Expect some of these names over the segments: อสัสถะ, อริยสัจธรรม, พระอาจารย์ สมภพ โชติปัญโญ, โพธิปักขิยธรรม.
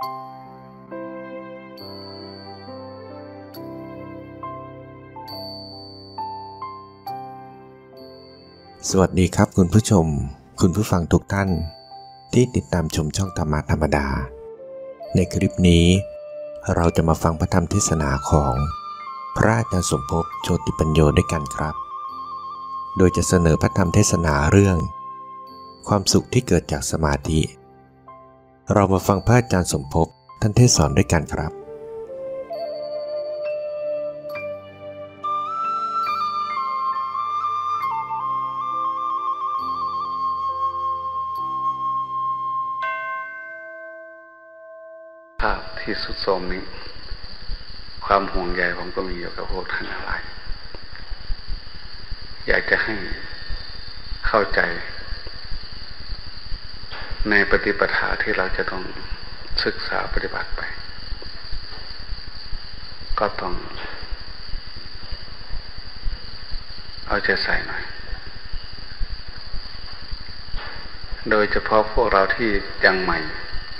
สวัสดีครับคุณผู้ชมคุณผู้ฟังทุกท่านที่ติดตามชมช่องธรรมะธรรมดาในคลิปนี้เราจะมาฟังพระธรรมเทศนาของพระอาจารย์สมภพโชติปัญโยด้วยกันครับโดยจะเสนอพระธรรมเทศนาเรื่องความสุขที่เกิดจากสมาธิเรามาฟังพระอาจารย์สมภพท่านเทศสอนด้วยกันครับภาพที่สุดโทรมนี้ความห่วงใยผมก็มีอยู่กับพวกท่านอะไรอยากจะให้เข้าใจในปฏิปทาที่เราจะต้องศึกษาปฏิบัติไปก็ต้องเอาใจใส่หน่อยโดยเฉพาะพวกเราที่ยังใหม่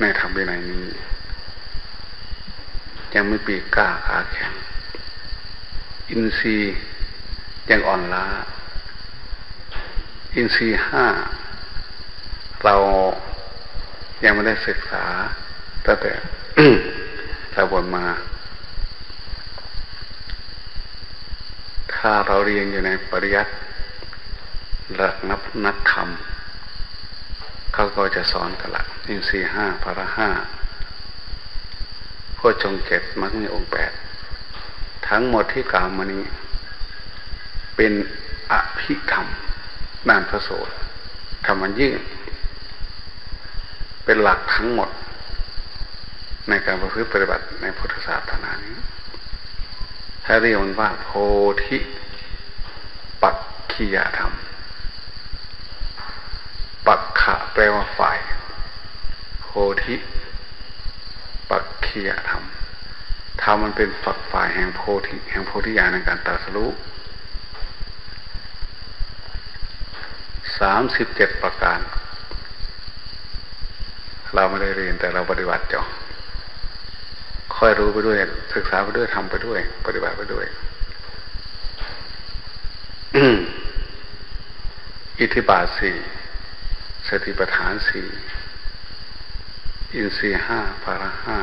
ในธรรมวินัยนี้ยังไม่ปีกล้าอาแข็งอินทรีย์ยังอ่อนล้าอินทรีย์ห้าเรายังไม่ได้ศึกษาตั้งแต่ เราบวชมาถ้าเราเรียนอยู่ในปริยัติหลักนักธรรมเขาก็จะสอนกันละอินทรีย์ห้าพละห้าโพชฌงค์เจ็ดมรรคมีองค์แปดทั้งหมดที่กล่าวมานี้เป็นอภิธรรมด้านพระโสดธรรมยิ่งเป็นหลักทั้งหมดในการประพฤติปฏิบัติในพุทธศาสนานี้ถ้าเรียกมันว่าโพธิปักขิยธรรมปักขะแปลว่าฝ่ายโพธิปักขิยธรรมธรรมมันเป็นฝักฝ่ายแห่งโพธิญาณในการตรัสรู้37ประการเราไม่ได้เรียนแต่เราปฏิบัติจ้ะค่อยรู้ไปด้วยศึกษาไปด้วยทำไปด้วยปฏิบัติไปด้วย อิทธิบาท4สติปัฏฐาน4อินทรีย์ห้าพละห้า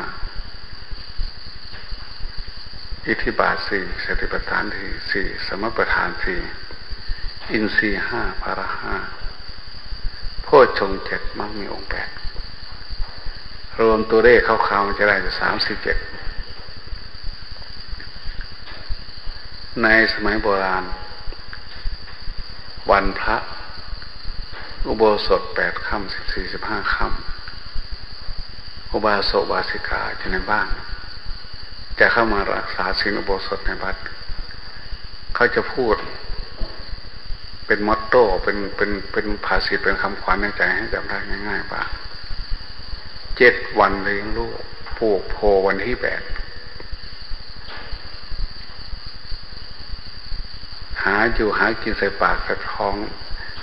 อิทธิบาทสี่สติปัฏฐานสี่สมปัฏฐานสี่อินทรีย์ห้าพละห้าโพชฌงค์เจ็ดมรรคมีองค์แปดรวมตัวเลขคร่าวๆมันจะได้อยู่37ในสมัยโบราณวันพระอุโบสถ8ค่ำ14-15ค่ำอุบาสกอุบาสิกาอยู่ในบ้านจะเข้ามารักษาศีลอุโบสถในวัดเขาจะพูดเป็นมอตโต้เป็นภาษิตเป็นคำขวัญในใจให้จำได้ง่ายๆป่ะ7วันเลี้ยงลูกปลูกโพวันที่8หาอยู่หากินใส่ปากใส่ท้อง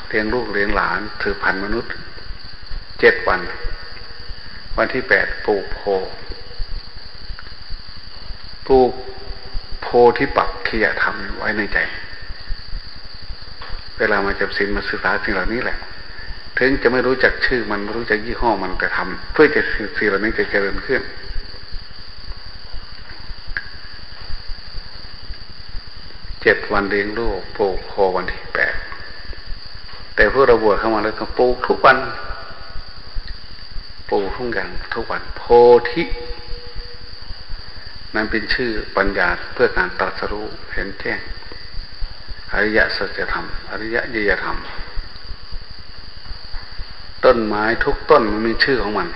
เลี้ยงลูกเลี้ยงหลานถือพันมนุษย์7วันวันที่8ปลูกโพที่ปักขิยธรรมไว้ในใจเวลามาจับศีลมาศึกษาสิ่งเหล่านี้แหละถึงจะไม่รู้จักชื่อมันไม่รู้จักยี่ห้อมันแต่ทำเพื่อจะสิ่งเหล่านี้จะเจริญขึ้น7วันเลี้ยงลูกปลูกโพวันที่8แต่พวกเราบวชเข้ามาแล้วก็ปลูกทุกวันปลูกทุกอย่างทุกวันโพธินั้นเป็นชื่อปัญญาเพื่อการตรัสรู้เห็นแจ้งอริยสัจธรรมอริยญาณธรรมต้นไม้ทุกต้นมันมีชื่อของมัน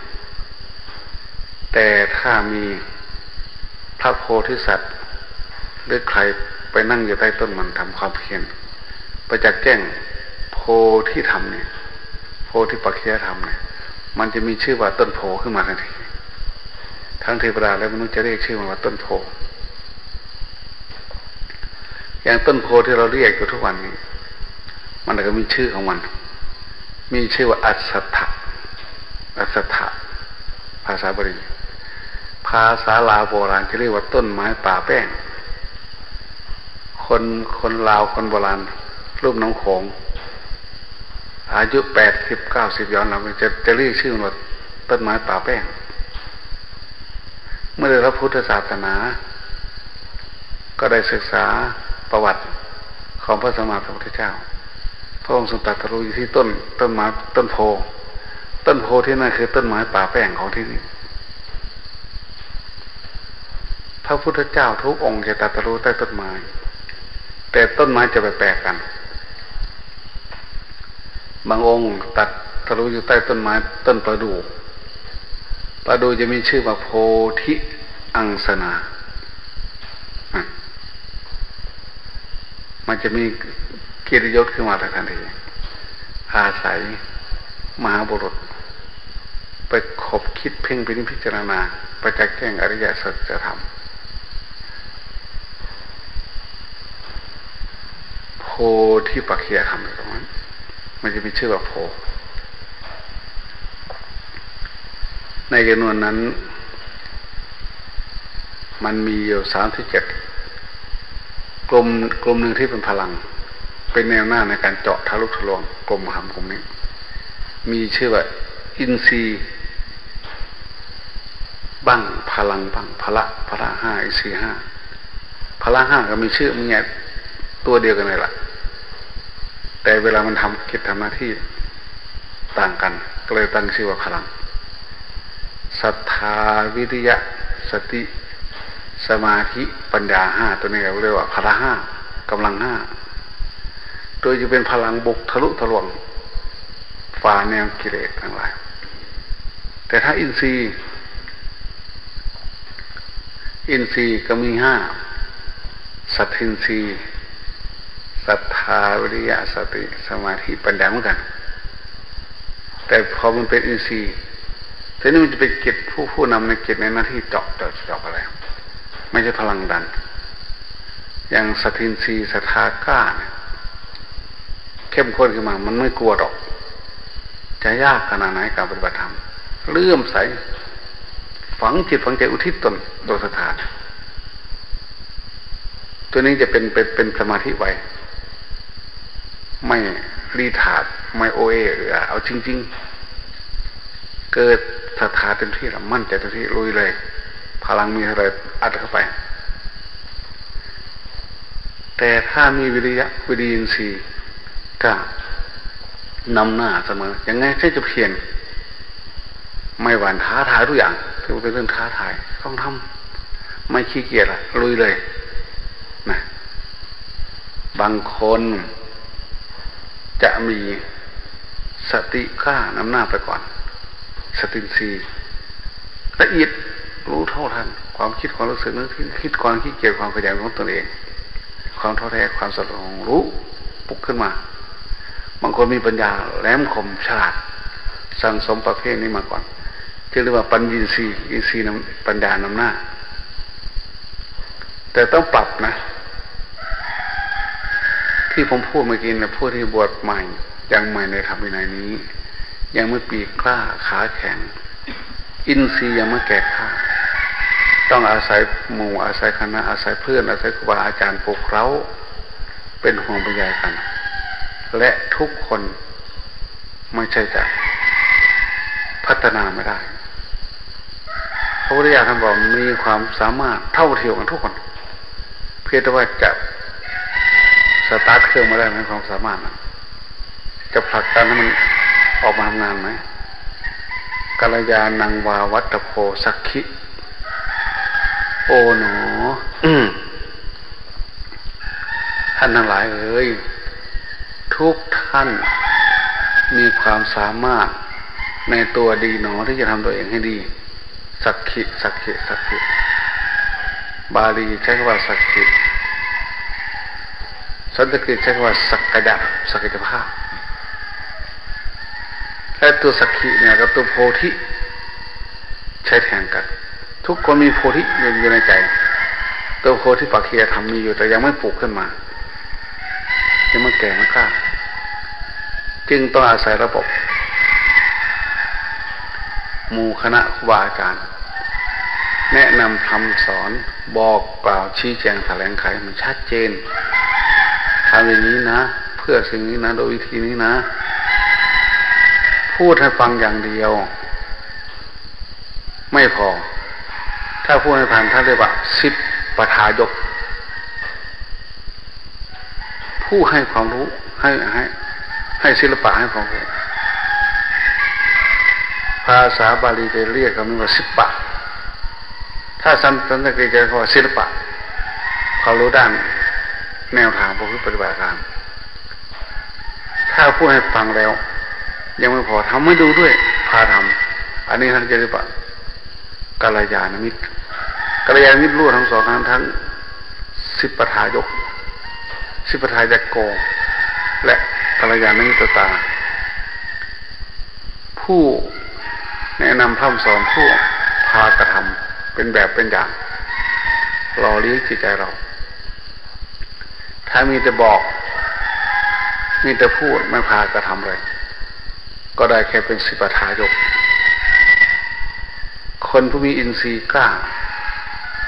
แต่ถ้ามีพระโพธิสัตว์หรือใครไปนั่งอยู่ใต้ต้นมันทำความเพียรไปจักแจ้งโพธิธรรมเนี่ยโพธิปักขิยธรรมเนี่ยมันจะมีชื่อว่าต้นโพขึ้นมาทันทีทั้งเทวดาและมนุษย์จะเรียกชื่อมันว่าต้นโพอย่างต้นโพที่เราเรียกอยู่ทุกวันนี้มันก็มีชื่อของมันมีชื่อว่าอัสสัทธะภาษาบาลี ภาษาลาวโบราณจะเรียกว่าต้นไม้ป่าแป้งคนลาวคนโบราณรูปน้องโขงอายุ80-90ย้อนหลังจะเรียกชื่อว่าต้นไม้ป่าแป้งเมื่อได้รับพุทธศาสนาก็ได้ศึกษาประวัติของพระสัมมาสัมพุทธเจ้าพระองค์ทรงตรัสรู้อยู่ที่ต้นโพที่นั่นคือต้นไม้ป่าแป้งของที่นี่พระพุทธเจ้าทุกองค์จะตรัสรู้ใต้ต้นไม้แต่ต้นไม้จะแปลกกันบางองค์ตรัสรู้อยู่ใต้ต้นไม้ต้นประดู่จะมีชื่อว่าโพธิอังสนามันจะมีกิริยศขึ้นมาทันทีอาศัยมหาบุรุษไปขบคิดเพ่งพิจารณาประจักษ์แจ้งอริยสัจธรรมโพธิปักเขียธรรมตรงนั้นมันจะมีชื่อว่าโพในจำนวนนั้นมันมีอยู่37กลมหนึ่งที่เป็นพลังเป็นแนวหน้าในการเจาะทะลุทะลวงกลมหำกลมนี้มีชื่อว่าอินทรีย์บ้างพลังบ้างพละห้าอินทรีย์ห้าพละห้าก็มีชื่อเนี่ยตัวเดียวกันเลยล่ะแต่เวลามันทำกิจทำหน้าที่ต่างกันก็เลยตั้งชื่อว่าพลังศรัทธาวิริยะสติสมาธิปัญญาห้าตัวนี้เราเรียกว่าพละห้ากำลังห้าโดยจะเป็นพลังบุกทะลุทะลวงฝ่าแนวกิเลสทั้งหลายแต่ถ้าอินทรีย์ก็มีห้าสัทธินทรีย์ศรัทธาวิริยะสติสมาธิปัญญาเหมือนกันแต่พอมันเป็นอินทรีย์ทีนี้มันจะเป็นกิจผู้นำในกิจในหน้าที่เจาะอะไรไม่ใช่พลังดันอย่างสตินซีศรัทธากล้าเนี่ยเข้มข้นขึ้นมามันไม่กลัวหรอกจะยากขนาดไหนการปฏิบัติธรรมเลื่อมใสฝังจิตฝังใจอุทิศตนโดยสถานตัวนี้จะเป็นสมาธิไวไม่รีถาดไม่โอเอเอาจริงๆเกิดศรัทธาเต็มที่แล้วมั่นใจเต็มที่ลุยเลยพลังมีอะไรอัดเข้าไปแต่ถ้ามีวิริยะวิริยินทรีย์ก็นำหน้าเสมอยังไงแค่จะเพียรไม่หวั่นท้าทายทุกอย่างถือว่าเป็นเรื่องท้าทายต้องทำไม่ขี้เกียจละลุยเลยนะบางคนจะมีสติข้านำหน้าไปก่อนสตินทรีย์ละเอียดรู้เท่าทันความคิดความรู้สึกนึกคิดความขี้เกียจความขยันของตนเองความท้อแท้ความสลดรู้ปุ๊บขึ้นมาบางคนมีปัญญาแหลมคมฉลาดสั่งสมประเภทนี้มาก่อนที่เรียกว่าปัญญีสีอินทรีย์ปัญญานำหน้าแต่ต้องปรับนะที่ผมพูดเมื่อกี้นะพูดที่บวชใหม่ยังใหม่ในธรรมวินัยนี้ยังไม่ปีกล้าขาแข็งอินทรีย์ยังไม่แก่ข้าต้องอาศัยหมู่อาศัยคณะอาศัยเพื่อนอาศัยครูบาอาจารย์ปกเร้าเป็นห่วงเป็นใยกันและทุกคนไม่ใช่จะพัฒนาไม่ได้พระพุทธเจ้าท่านบอกมีความสามารถเท่าเทียมกันทุกคนเพียงแต่ว่าจะสตาร์ทเครื่องมาได้ไหมความสามารถจะผลักดันให้มันออกมาทำงานไหมกัลยาณังวาวัตโพสักขิโอ๋หนอท่านทั้งหลายเอ้ยทุกท่านมีความสามารถในตัวดีหนอที่จะทำตัวเองให้ดีสักขิบาลีใช้คำว่าสักขิสันสกฤตใช้คำว่าศักยภาพและตัวสักขิเนี่ยกับตัวโพธิใช้แทนกันทุกคนมีโพธิอยู่ในใจตัวโพธิปักเขียธรรมมีอยู่แต่ยังไม่ปลูกขึ้นมายังไม่แก่ไม่กล้าจึงต้องอาศัยระบบหมู่คณะครูบาอาจารย์ แนะนำคำสอนบอกกล่าวชี้แจงแถลงไขมันชัดเจนทำอย่างนี้นะเพื่อสิ่งนี้นะโดยวิธีนี้นะพูดให้ฟังอย่างเดียวไม่พอถ้าพูดให้ผ่านท่านเรียกว่าสิบปฐายกผู้ให้ความรู้ให้ศิลปะให้ความรู้ภาษาบาลีจะเรียกคำนี้ว่าศิลปะถ้าสันสกฤตจะเรียกว่าศิลปะความรู้ด้านแนวทางพระพุทธปฏิบัติการถ้าพูดให้ฟังแล้วยังไม่พอทำให้ดูด้วยพาทำอันนี้ท่านจะเรียกว่ากัลยาณมิตรกัลยาณมิตรรู้ทั้งสองทั้งสิบปฐายกสิบปฐายกโกและกัลยาณมิตรตาผู้แนะนำพร่ำสอนผู้พากระทำเป็นแบบเป็นอย่างรอเลี้ยงจิตใจเราถ้ามีแต่บอกมีแต่พูดไม่พากระทำเลยก็ได้แค่เป็นสิบปฐายกคนผู้มีอินทรีย์กล้า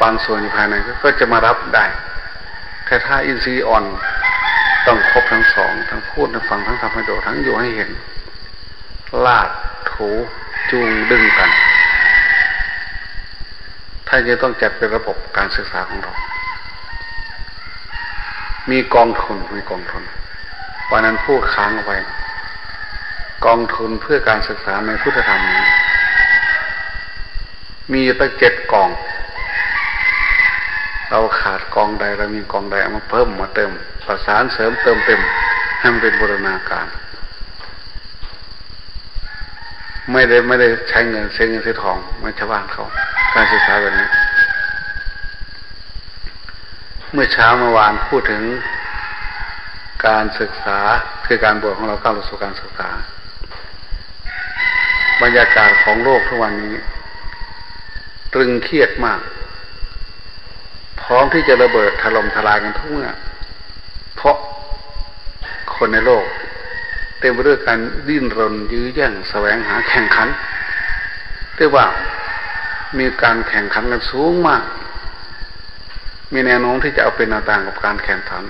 บางส่วนภายในก็จะมารับได้แต่ถ้าอินทรีย์อ่อนต้องครบทั้งสองทั้งพูดทั้งฟังทั้งทำให้ดูทั้งอยู่ให้เห็นลาดถูจูงดึงกันถ้าจะต้องจัดเป็นระบบการศึกษาของเรามีกองทุนวันนั้นพูดค้างเอาไว้กองทุนเพื่อการศึกษาในพุทธธรรมนี้มีตั้ง7กองเราขาดกองใดเรามีกองใดเอามาเพิ่มมาเติมประสานเสริมเติมเต็มให้มันเป็นบูรณาการไม่ได้ใช้เงินเสียทองเหมือนชาวบ้านเขาการศึกษาแบบนี้เมื่อเช้าเมื่อวานพูดถึงการศึกษาคือการบวชของเราก้าวสู่การศึกษาบรรยากาศของโลกทุกวันนี้ตรึงเครียดมากพร้อมที่จะระเบิดถล่มทลายกันทุกเมื่อเพราะคนในโลกเต็มไปด้วยการดิ้นรนยื้อแย่งแสวงหาแข่งขันเรียกว่ามีการแข่งขันกันสูงมากมีแนวโน้มที่จะเอาเป็นเอาตายกับการแข่งขัน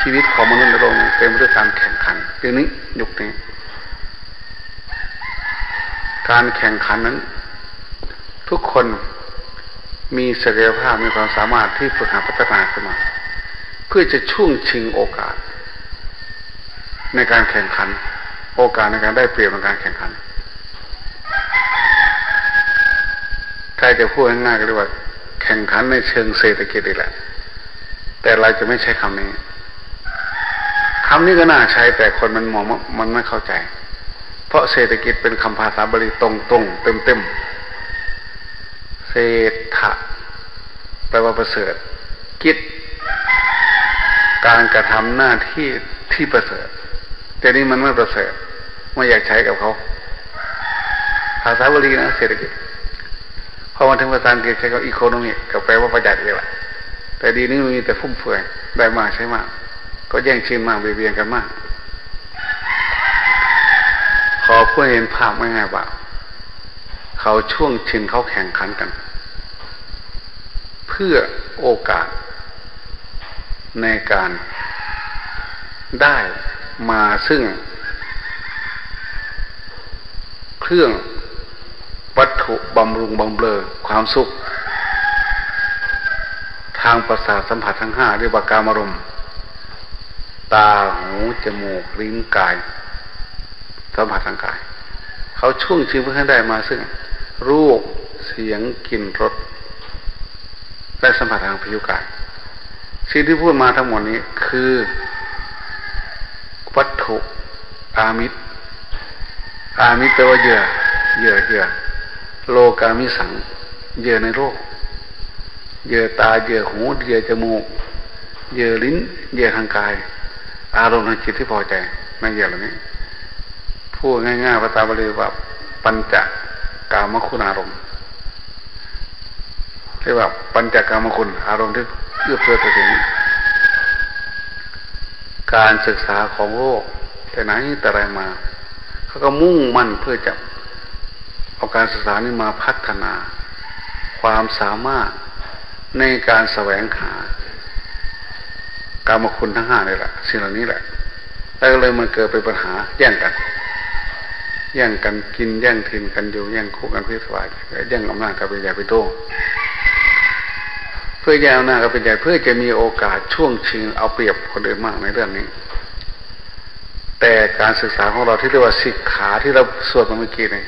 ชีวิตของมนุษย์ในโลกเต็มไปด้วยการแข่งขันเดี๋ยวนี้ยุคนี้การแข่งขันนั้นทุกคนมีศักยภาพมีความสามารถที่ฝึกหัดพัฒนาขึ้นมาเพื่อจะช่วงชิงโอกาสในการแข่งขันโอกาสในการได้เปรียบในการแข่งขันถ้าจะพูดง่ายๆก็เรียกว่าแข่งขันในเชิงเศรษฐกิจอีกแหละแต่เราจะไม่ใช้คำนี้คำนี้ก็น่าใช้แต่คนมันมองมันไม่เข้าใจเพราะเศรษฐกิจเป็นคำภาษาบาลีตรงๆเต็มๆเศรษฐะแปลว่าประเสริฐกิจการกระทำหน้าที่ที่ประเสริฐแต่นี่มันไม่ประเสริฐไม่อยากใช้กับเขาภาษาบาลีนะเศรษฐกิจพอมาถึงภาษาอังกฤษใช้กับอีโคโนมิกก็แปลว่าประหยัดเลยแหละแต่ดีนี่มีแต่ฟุ่มเฟือยได้มากใช้มากก็แย่งชิงมากเบียดกันมากขอเพื่อเห็นภาพไม่ง่ายว่าเขาช่วงชิงเขาแข่งขันกันเพื่อโอกาสในการได้มาซึ่งเครื่องวัตถุบำรุงบำเรอความสุขทางประสาทสัมผัสทั้ง5เรียกว่ากามารมณ์ตาหูจมูกลิ้นกายสัมผัสทางกายเขาช่วงชิงเพื่อให้ได้มาซึ่งรูปเสียงกลิ่นรสและสัมผัสทางผิวกายสิ่งที่พูดมาทั้งหมดนี้คือวัตถุอามิตรแปลว่าเหยื่อโลกามิสังเหยื่อในโลกเหยื่อตาเหยื่อหูเหยื่อจมูกเหยื่อลิ้นเหยื่อทางกายอารมณ์ทางจิตที่พอใจในเหยื่อเหล่านี้พูดง่ายๆภาษาบาลีว่าปัญจกามคุณอารมณ์เรียกว่าปัญจกามคุณอารมณ์ที่เอื้อเฟื้อต่อสิ่งการศึกษาของโลกแต่ไหนแต่ไรมาเขาก็มุ่งมั่นเพื่อจะเอาการศึกษานี้มาพัฒนา ความสามารถในการแสวงหากามคุณทั้งห้านี่แหละสิ่งเหล่านี้แหละแล้วเลยมันเกิดเป็นปัญหาแย่งกันกินแย่งถิ่นกันอยู่แย่งคู่กันพิศวาสแย่งอำนาจกับเป็นใหญ่เป็นโตเพื่อแย่งอำนาจกับเป็นใหญ่เพื่อจะมีโอกาสช่วงชิงเอาเปรียบคนอื่นมากในเรื่องนี้แต่การศึกษาของเราที่เรียกว่าสิกขาที่เราสวดมาเมื่อกี้นี่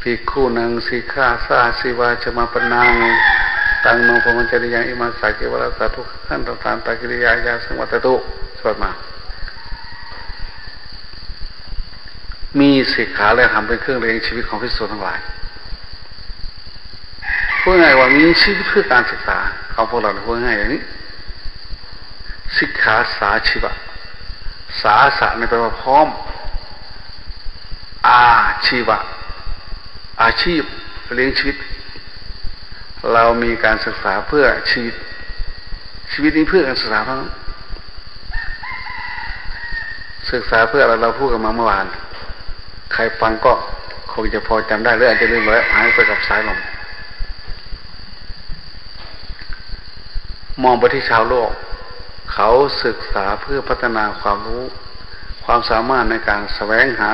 ภิกขุนังสิกขาสาสิวาชมาปนังตังโนพมัญจริยังอิมาสาเกวราสาทุกขันตานตากิริยายาสังวัตตุสวดมามีสิกขาและธรรมเป็นเครื่องเลี้ยงชีวิตของภิกษุทั้งหลายพูดง่ายว่ามีชีวิตเพื่อการศึกษาของพวกเราพูดง่ายอย่างนี้สิกขาสาชีวะสาสะในแปลว่าพร้อมอาชีวะอาชีพเลี้ยงชีวิตเรามีการศึกษาเพื่อชีวิตนี้เพื่อการศึกษาทั้งศึกษาเพื่ออะไรเราพูดกันมาเมื่อวานใครฟังก็คงจะพอจำได้หรืออาจจะลืมไปแล้วหายไปกับสายลมมองไปที่ชาวโลกเขาศึกษาเพื่อพัฒนาความรู้ความสามารถในการแสวงหา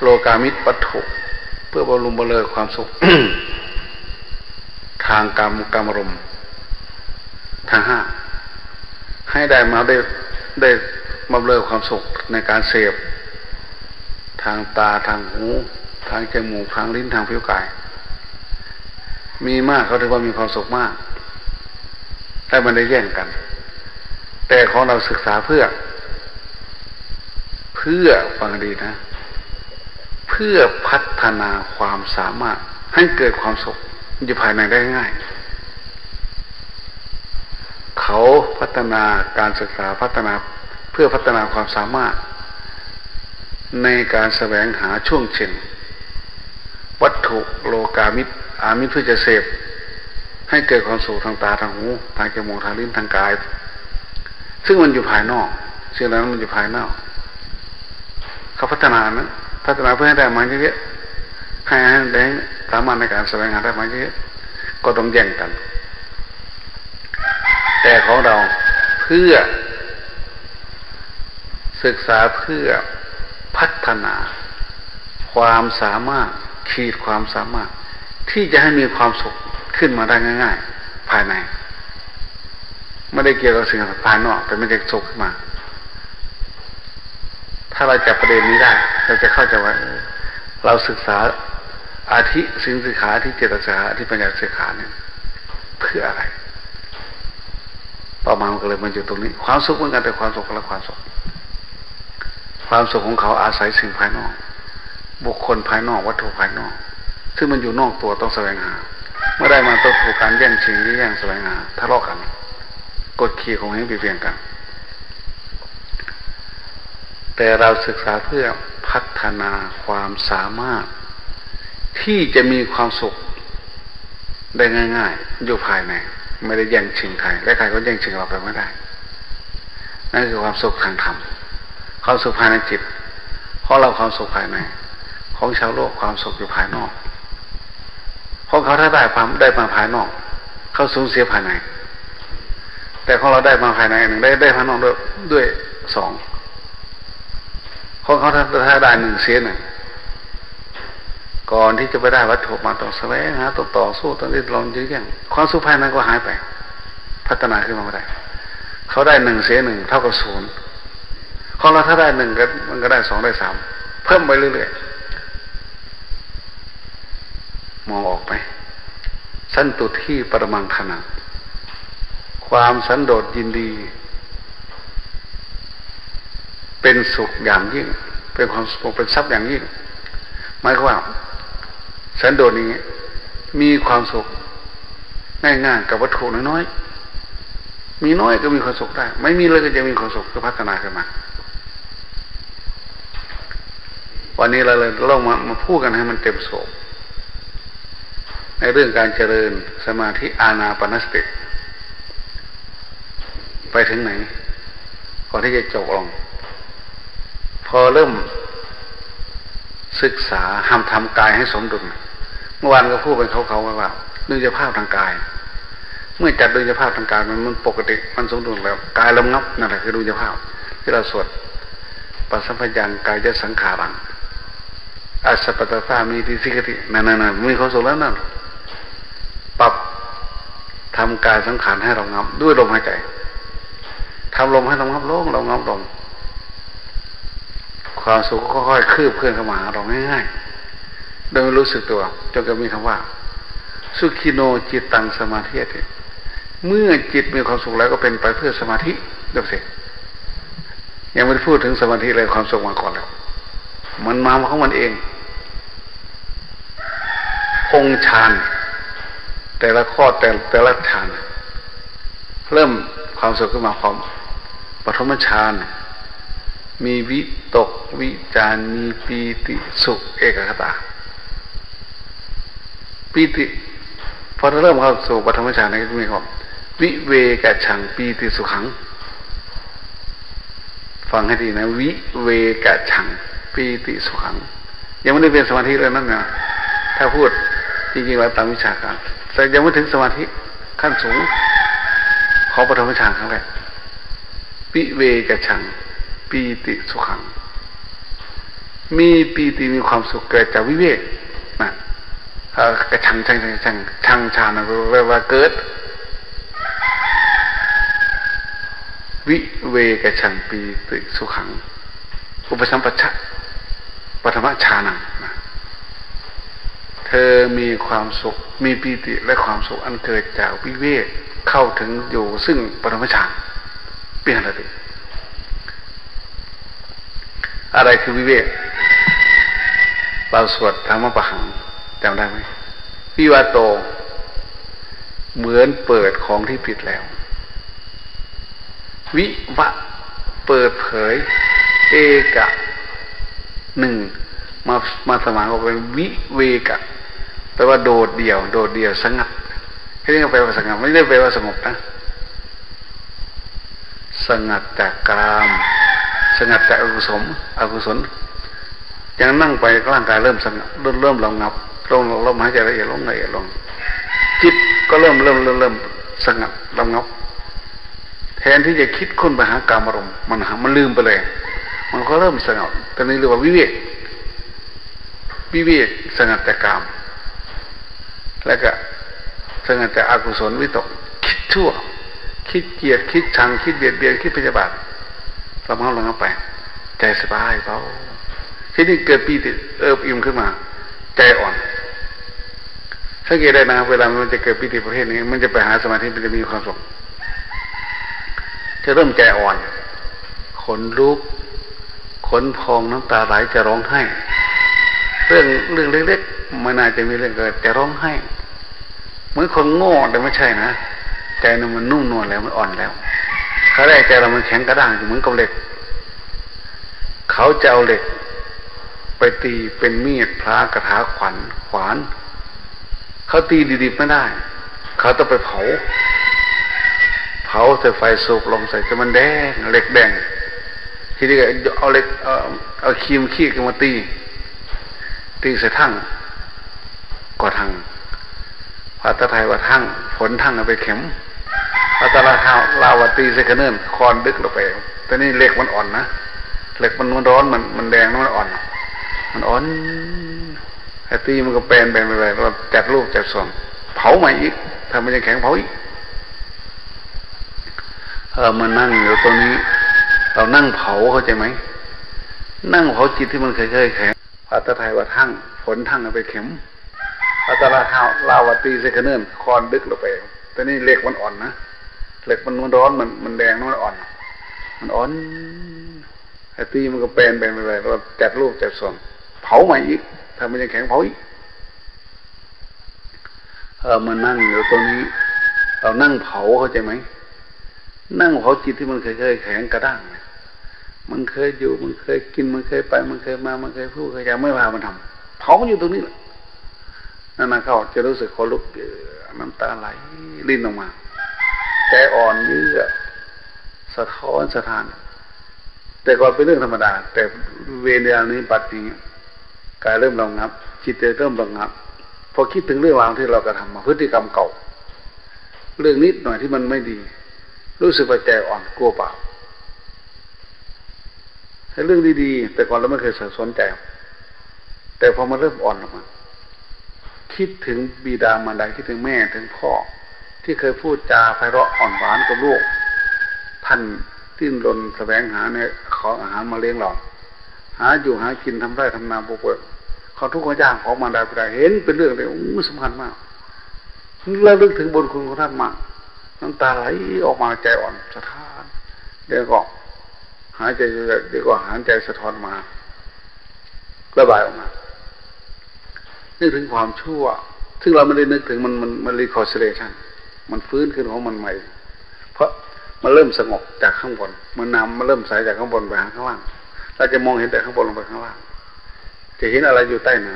โลกามิตรวัตถุเพื่อบำรุงบำเรอความสุข ทางกรรมอารมณ์ทางห้าให้ได้มาได้บำเรอความสุขในการเสพทางตาทางหูทางจมูกทางลิ้นทางผิวกายมีมากเขาถือว่ามีความสุขมากแต่มันได้แย่งกันแต่ของเราศึกษาเพื่อฟังดีนะเพื่อพัฒนาความสามารถให้เกิดความสุขอยู่ภายในได้ง่ายเขาพัฒนาการศึกษาพัฒนาเพื่อพัฒนาความสามารถในการแสวงหาช่วงชิงวัตถุโลกามิตรอามิตรเพื่อจะเสพให้เกิดความสุขทางตาทางหูทางจมูกทางลิ้นทางกายซึ่งมันอยู่ภายนอกสิ่งนั้นมันอยู่ภายนอกเขาพัฒนานะพัฒนาเพื่อให้ได้มาเยอะๆให้ได้สามารถในการแสวงหาได้มาเยอะๆก็ต้องแย่งกันแต่ของเราเพื่อศึกษาเพื่อพัฒนาความสามารถขีดความสามารถที่จะให้มีความสุขขึ้นมาได้ง่ายๆภายในไม่ได้เกี่ยวกับสิ่งภายนอกแต่มันจะสุขขึ้นมาถ้าเราจับประเด็นนี้ได้เราจะเข้าใจว่าเราศึกษาอาธิสิ่งศึกษาที่เจตศึกษาที่ปัญญาศึกษาเนี่ยเพื่ออะไรประมาณกันเลยมันอยู่ตรงนี้ความสุขเหมือนกันแต่ความสุขคนละความสุขของเขาอาศัยสิ่งภายนอกบุคคลภายนอกวัตถุภายนอกซึ่งมันอยู่นอกตัวต้องแสวงหาเมื่อได้มาต้องถูกการแย่งชิงหรือแย่งแสวงหาทะเลาะกันกดขี่ของให้เปลี่ยนกันแต่เราศึกษาเพื่อพัฒนาความสามารถที่จะมีความสุขได้ง่ายๆอยู่ภายในไม่ได้แย่งชิงใครและใครก็แย่งชิงเราไปไม่ได้นั่นคือความสุขทางธรรมความสุขภายในจิตของเราความสุขภายในของชาวโลกความสุขอยู่ภายนอกของเขาถ้าได้ความได้มาภายนอกเขาสูญเสียภายในแต่ของเราได้มาภายในหนึ่งได้ภายนอกด้วยสองของเขาถ้าได้หนึ่งเสียหนึ่งก่อนที่จะไปได้วัตถุมาต้องแสวงหาต้องต่อสู้ต้องดิ้นรนเยอะแยะความสุขภายในก็หายไปพัฒนาขึ้นมาไม่ได้เขาได้หนึ่งเสียหนึ่งเท่ากับศูนย์ของเราถ้าได้หนึ่งก็มันก็ได้สองได้สามเพิ่มไปเรื่อยๆมองออกไปสันตุที่ปรมังขณังความสันโดษยินดีเป็นสุขอย่างยิ่งเป็นความสุขเป็นทรัพย์อย่างยิ่งหมายความว่าสันโดษนี้มีความสุขง่ายๆกับวัตถุน้อยๆมีน้อยก็มีความสุขได้ไม่มีเลยก็จะมีความสุขก็พัฒนาขึ้นมาวันนี้เราเลยเรามาพูดกันให้มันเต็มโสมในเรื่องการเจริญสมาธิอานาปานสติไปถึงไหนก่อนที่จะจบลงพอเริ่มศึกษาทำกายให้สมดุลเมื่อวานก็พูดไปเขาว่า ดุลยภาพทางกายเมื่อจัดดุลยภาพทางกายมันปกติมันสมดุลแล้วกายลมงับนั่นแหละคือดุลยภาพที่เราสวดปัสสัมภยังกายสังขารังอัสสปตตามีติสิกตินั่นมีความสุขแล้วนั่นปรับทำกายสังขารให้เรางับด้วยลมหายใจทำลมให้เรางับลงเรางับลมความสุขก็ค่อยคืบเคลื่อนเข้ามาเราง่ายๆโดยไม่รู้สึกตัวจนจะมีคำว่าสุขิโนจิตตังสมาธิเมื่อจิตมีความสุขแล้วก็เป็นไปเพื่อสมาธิดูสิยังไม่ได้พูดถึงสมาธิเลยความสุขมาก่อนแล้วมันมาของมันเององค์ฌานแต่ละข้อแต่ละฌานเริ่มความสุขขึ้นมาความปฐมฌานมีวิตกวิจารมีปีติสุขเอกคตาปีติพอเริ่มเข้าสู่ปฐมฌานนี่ก็มีความวิเวกฉังปีติสุขังฟังให้ดีนะวิเวกฉังปีติสุขังยังไม่ได้เป็นสมาธิเลยนั่นนะถ้าพูดจริงๆแล้วตามวิชาการแต่ยังไม่ถึงสมาธิขั้นสูงของปฐมฌานครั้งแรกวิเวกฉังปีติสุขังมีปีติมีความสุขเกิดจากวิเวกนะกระชังชังชานะแปลว่าเกิดวิเวกชังปีติสุขังอุปสัมปัชชะปฐมฌานังนะเธอมีความสุขมีปีติและความสุขอันเกิดจากวิเวกเข้าถึงอยู่ซึ่งปฐมฌานเป็นอะไรอะไรคือวิเวกเราสวดธรรมปะหังจำได้ไหมวิวาโตเหมือนเปิดของที่ปิดแล้ววิวะเปิดเผยเอกะหนึ่งมาสมานกันเป็นวิเวกะแปลว่าโดดเดี่ยวสงัดที่นี่ก็แปลว่าสงัดไม่ได้แปลว่าสงบนะสงัดจากกามสงัดจากอกุศลยังนั่งไปร่างกายเริ่มสงบเริ่มลงงับลงหายใจละเอียดลงจิตก็เริ่มสงบลงงับแทนที่จะคิดค้นไปหากามอารมณ์มันลืมไปเลยมันก็เริ่มสงบตอนนี้เรียกว่าวิเวกสงัดจากกามแล้วก็สงัดจากอกุศลวิตกคิดชั่วคิดเกียดคิดชังคิดเบียดคิดพยาบาทเราเข้าลงเข้าไปใจสบายเบาที่นี่เกิดปีติเอิบอิ่มขึ้นมาใจอ่อนสังเกตได้นะเวลามันจะเกิดปีติประเภทนี้มันจะไปหาสมาธิมันจะมีความสุขจะเริ่มใจอ่อนขนลุกขนพองน้ำตาไหลจะร้องไห้เรื่องเล็กๆมันน่าจะมีเรื่องเกิดแต่ร้องไห้เหมือนคนโง่แต่ไม่ใช่นะใจมันนุ่มนวลแล้วมันอ่อนแล้วเขาได้ใจเรามันแข็งกระด้างเหมือนกับเหล็กเขาจะเอาเหล็กไปตีเป็นมีดพลากระถาขวานเขาตีดิบๆไม่ได้เขาต้องไปเผาใส่ไฟสูบลงใส่จนมันแดงเหล็กแดงทีนี้ก็เอาเหล็กเอาครีมขี้กันมาตีใส่ทั่งก่อทั่งภาษาไทยว่าทั่งผลทั่งเอาไปเข็มภาษาลาวตีใส่กระเนิ่นคอนดึกลงไปแต่นี่เหล็กมันอ่อนนะเหล็กมันร้อนมันแดงมันอ่อนมันอ่อนไอ้ตีมันก็เป็นไปเลยเราจัดรูปจัดส่วนเผาใหม่อีกทำมันยังแข็งเผาอีกมันนั่งอยู่ตรงนี้เรานั่งเผาเข้าใจไหมนั่งเผาจิตที่มันเคยแข็งภาษาไทยว่าทั่งผลทั่งเอาไปเข็มภาษาลาวตีใส่กระเนิ่นคอนดึกลงไปแต่นี่เหล็กมันอ่อนนะเหล็กมันร้อนมันแดงมันอ่อนมันอ่อนไอ้ตีมันก็เป็นไปเลยเราจัดรูปจัดส่วนเผาใหม่อีกทำมันยังแข็งเผาอีกมันนั่งอยู่ตรงนี้เรานั่งเผาเข้าใจไหมนั่งเผาจิตที่มันเคยแข็งกระด้างมันเคยอยู่มันเคยกินมันเคยไปมันเคยมามันเคยพูดเคยจำไม่พามันทำเผาอยู่ตรงนี้แหละนั่นเขาจะรู้สึกขนลุกน้ำตาไหลรินออกมาใจอ่อนเยือกสะท้อนสะท้านแต่ก่อนเป็นเรื่องธรรมดาแต่เวลานี้ปัจจุบันกายเริ่มรองรับจิตเริ่มรองรับ อคิดถึงเรื่องราวที่เรากระทำมาพฤติกรรมเก่าเรื่องนิดหน่อยที่มันไม่ดีรู้สึกใจอ่อนกลัวบาปให้เรื่องดีๆแต่ก่อนเราไม่เคยสนใจแต่พอมาเริ่มอ่อนออกมาคิดถึงบิดามารดาคิดถึงแม่ถึงพ่อที่เคยพูดจาไพเราะอ่อนหวานกับลูกท่านดิ้นรนแสวงหาเนี่ยขออาหารมาเลี้ยงเราหาอยู่หากินทำไร่ทำนาปลูกผักขอทุกข์ยากของมารดาบิดาเห็นเป็นเรื่องเลยสำคัญมากเราลึกถึงบุญคุณของท่านมากน้ำตาไหลออกมาใจอ่อนสะท้านเดี๋ยวก็หายใจเดี๋ยวก็หายใจสะท้อนมาระบายออกมานึกถึงความชั่วซึ่งเราไม่ได้นึกถึงมันรีคอร์เซเลชันมันฟื้นขึ้นของมันใหม่เพราะมันเริ่มสงบจากข้างบนมันน้ำมันเริ่มใสจากข้างบนไปหาข้างล่างเราจะมองเห็นแต่ข้างบนลงไปข้างล่างจะเห็นอะไรอยู่ใต้น้